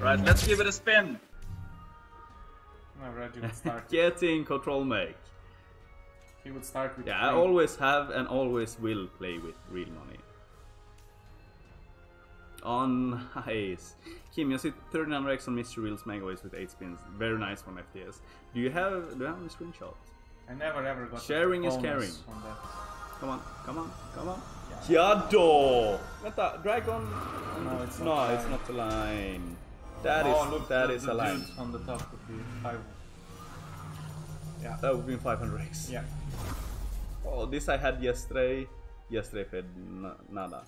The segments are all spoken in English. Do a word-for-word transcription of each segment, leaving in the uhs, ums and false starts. Right, let's give it a spin. I'm ready to start. Getting control make. He would start with. Yeah, three. I always have and always will play with real money. On ice. Kim, you see thirty-nine X on Mystery Reels Megaways with eight spins. Very nice one, F T S. Do you have do you have a screenshot? I never ever got. Sharing is caring. On that. Come on, come on, come on. Yado! Vänta, dragon. No, it's no, not. No, it's not a line. That oh, is look, that the, is the a line. On the top would be five. Yeah. That would be five hundred X. Yeah. Oh, this I had yesterday. Yesterday fed nada.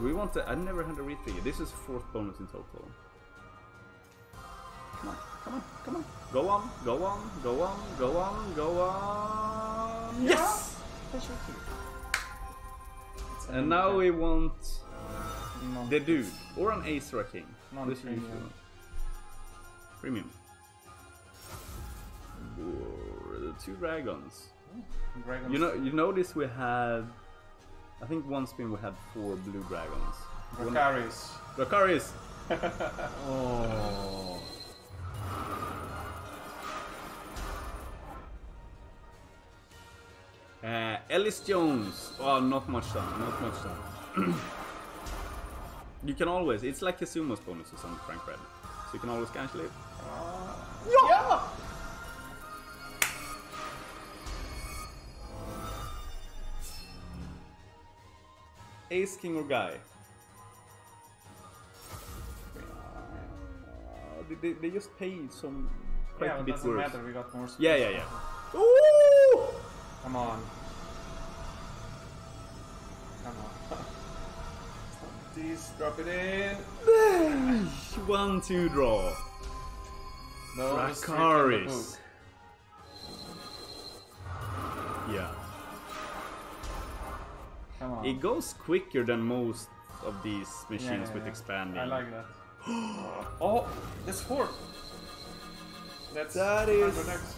We want to. I never had a retrig. This is fourth bonus in total. Come on, come on, come on. Go on, go on, go on, go on, go on. Yes. yes! And now we want no. the dude or an ace or a king. No, this premium. One. Premium. Or the two dragons. Oh, dragons. You know, you notice we had. I think one spin we had four blue dragons. Dracaris. Dracaris. Oh. Uh, Ellis Jones. Oh, not much done. Not much done. You can always. It's like a sumo's bonuses on Frank Red, so you can always cancel it. Uh, yeah. yeah. Ace, king, or guy? Uh, they, they just paid some quite yeah, a bit worse. Matter. We got more. Yeah, yeah, yeah. Ooh! Come on. Come on. Please drop it in. One, two, draw. Dracaris. Yeah. It goes quicker than most of these machines yeah, yeah, yeah. with expanding. I like that. Oh, that's four. That's that is. Next.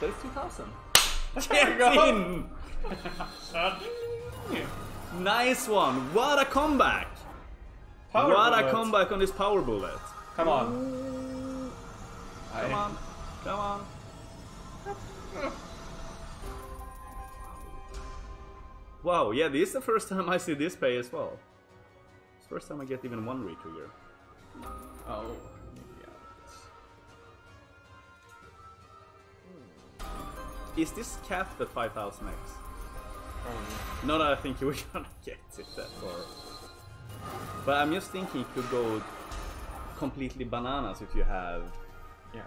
That's two thousand. Check in. Nice one. What a comeback! Power what bullet. a comeback on this power bullet. Come on. Aye. Come on. Come on. Wow, yeah, this is the first time I see this pay as well. It's the first time I get even one retrigger. Oh, yeah. Is this capped at five thousand X? Oh, no, I think we're gonna get it that far. But I'm just thinking it could go completely bananas if you have. Yeah.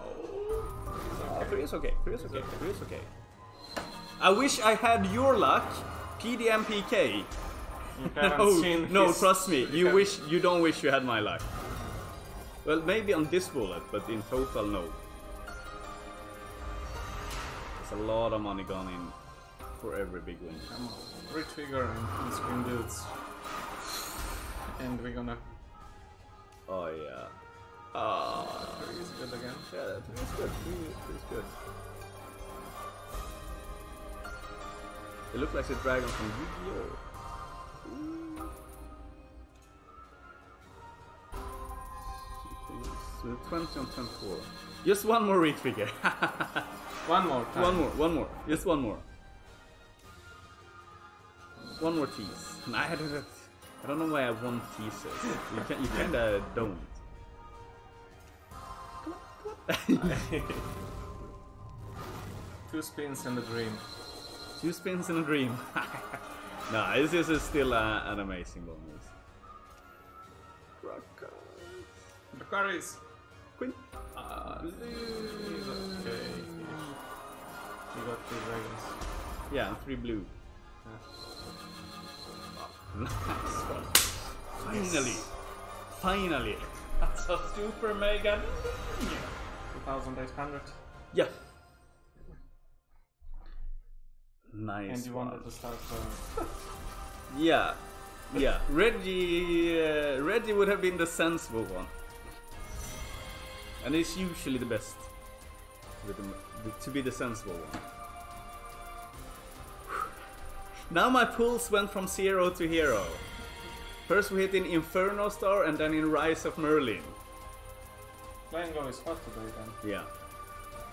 Oh. Three is okay, three is okay, three is okay. I wish I had your luck, P D M P K. No, seen no his... trust me, you, you wish you don't wish you had my luck. Well, maybe on this bullet, but in total, no. There's a lot of money gone in for every big win. Come on, retrigger and screen dudes. And we're gonna... Oh yeah. Uh, three is good again. Yeah, three is good. Three is good. It looks like the dragon from Yu-Gi-Oh. So twenty on twenty-four. Just one more retrigger. One more time. One more, one more. Just one more. One more tease. And I, don't, I don't know why I want teases. You, can, you kinda don't. Two spins and a dream. Two spins and a dream. No, this, this is still uh, an amazing bonus. Dracaris. Dracaris. Queen. Uh, he's okay. We got three dragons. Yeah, and three blue. Yeah. Nice one. Finally. Yes. Finally. That's a super mega. two thousand eight hundred. Yeah. Nice. And you one. wanted to start from... Yeah. Yeah. Reggie uh, Reggie would have been the sensible one. And it's usually the best to be the, to be the sensible one. Now my pulls went from zero to hero. First we hit in Inferno Star and then in Rise of Merlin. Glengow is hot today then. Yeah.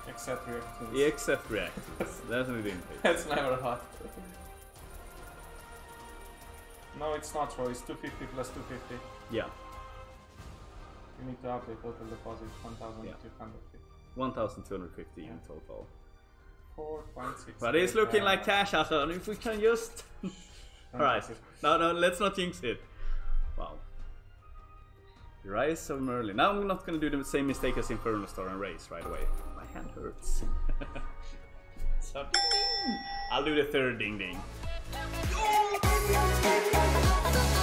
Except reactants. Except reactants. That's an impact. That's never hot. No, it's not raw, it's two fifty plus two fifty. Yeah. You need to up the total deposit, one thousand two hundred fifty. Yeah. one thousand two hundred fifty yeah. In total. four point six. But it's looking uh, like cash, Hassan, if we can just... Alright, no, no, let's not jinx it. Wow. Rise of Merlin. Now I'm not going to do the same mistake as Inferno Star and Race right away. My hand hurts. So, ding ding! I'll do the third ding ding.